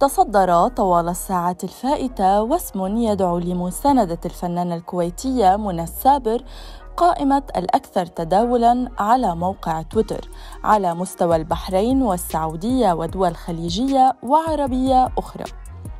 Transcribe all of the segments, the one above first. تصدر طوال الساعات الفائتة واسم يدعو لمساندة الفنانة الكويتية منى السابر قائمة الأكثر تداولاً على موقع تويتر على مستوى البحرين والسعودية ودول خليجية وعربية أخرى.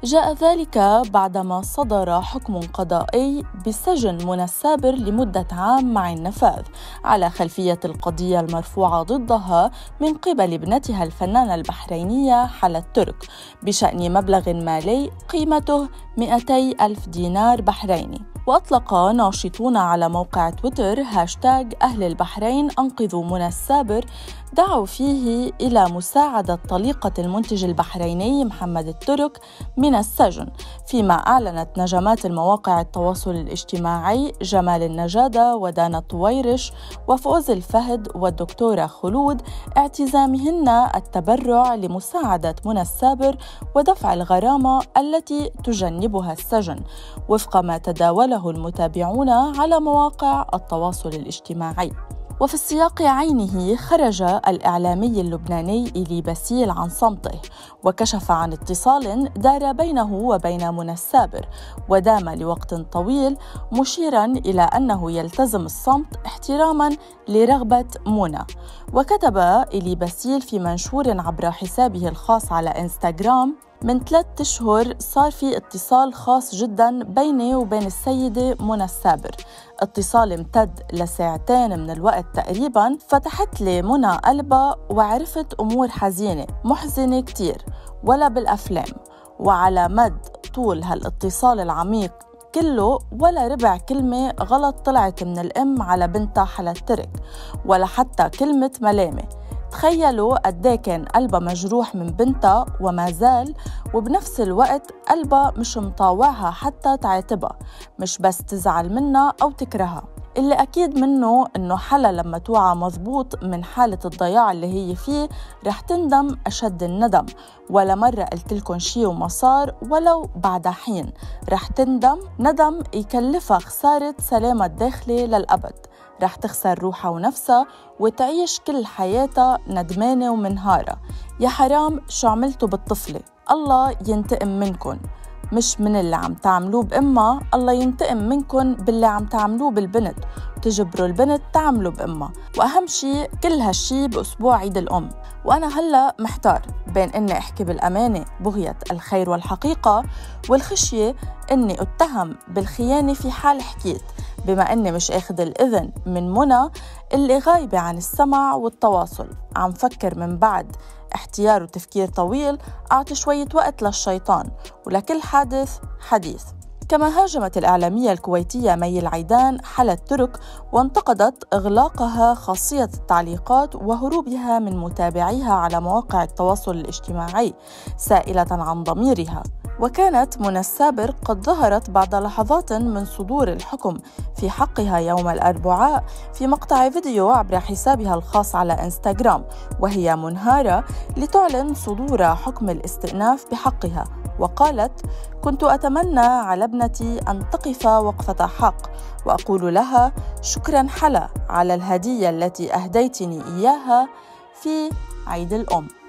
جاء ذلك بعدما صدر حكم قضائي بسجن منى السابر لمدة عام مع النفاذ على خلفية القضية المرفوعة ضدها من قبل ابنتها الفنانة البحرينية حلا الترك بشأن مبلغ مالي قيمته 200 ألف دينار بحريني. وأطلق ناشطون على موقع تويتر هاشتاغ أهل البحرين أنقذوا منى السابر، دعوا فيه إلى مساعدة طليقة المنتج البحريني محمد الترك من السجن، فيما أعلنت نجمات المواقع التواصل الاجتماعي جمال النجادة ودانا الطويرش وفؤز الفهد والدكتورة خلود اعتزامهن التبرع لمساعدة منى السابر ودفع الغرامة التي تجنبها السجن، وفق ما تداوله المتابعون على مواقع التواصل الاجتماعي. وفي السياق عينه خرج الإعلامي اللبناني ايلي باسيل عن صمته وكشف عن اتصال دار بينه وبين منى السابر ودام لوقت طويل، مشيرا إلى أنه يلتزم الصمت احتراما لرغبة منى. وكتب ايلي باسيل في منشور عبر حسابه الخاص على إنستغرام: من 3 أشهر صار في اتصال خاص جدا بيني وبين السيدة منى السابر، اتصال امتد لساعتين من الوقت تقريبا، فتحت لي منى قلبها وعرفت أمور حزينة محزنة كتير ولا بالأفلام، وعلى مد طول هالاتصال العميق كله ولا ربع كلمة غلط طلعت من الأم على بنتها حلا الترك، ولا حتى كلمة ملامة. تخيلوا قديه كان قلبها مجروح من بنتها وما زال، وبنفس الوقت قلبها مش مطاوعها حتى تعاتبها، مش بس تزعل منها أو تكرهها. اللي أكيد منه إنه حلا لما توعى مضبوط من حالة الضياع اللي هي فيه رح تندم أشد الندم، ولا مرة قلتلكن شي وما صار ولو بعد حين، رح تندم ندم يكلفها خسارة سلامة الداخلي للأبد، رح تخسر روحها ونفسها وتعيش كل حياتها ندمانة ومنهارة. يا حرام شو عملتوا بالطفلة، الله ينتقم منكن، مش من اللي عم تعملوه بأمها، الله ينتقم منكن باللي عم تعملوه بالبنت، تجبروا البنت تعملوا بأمها. وأهم شي كل هالشي بأسبوع عيد الأم، وأنا هلأ محتار بين أني أحكي بالأمانة بغية الخير والحقيقة، والخشية أني أتهم بالخيانة في حال حكيت، بما أني مش أخذ الإذن من منى اللي غايبة عن السمع والتواصل. عم فكر من بعد احتيار وتفكير طويل أعطي شوية وقت للشيطان، ولكل حادث حديث. كما هاجمت الإعلامية الكويتية مي العيدان حلا الترك وانتقدت إغلاقها خاصية التعليقات وهروبها من متابعيها على مواقع التواصل الاجتماعي، سائلة عن ضميرها. وكانت منى السابر قد ظهرت بعد لحظات من صدور الحكم في حقها يوم الأربعاء في مقطع فيديو عبر حسابها الخاص على إنستغرام وهي منهارة لتعلن صدور حكم الاستئناف بحقها، وقالت: كنت أتمنى على ابنتي أن تقف وقفة حق، وأقول لها شكرا حلا على الهدية التي أهديتني إياها في عيد الأم.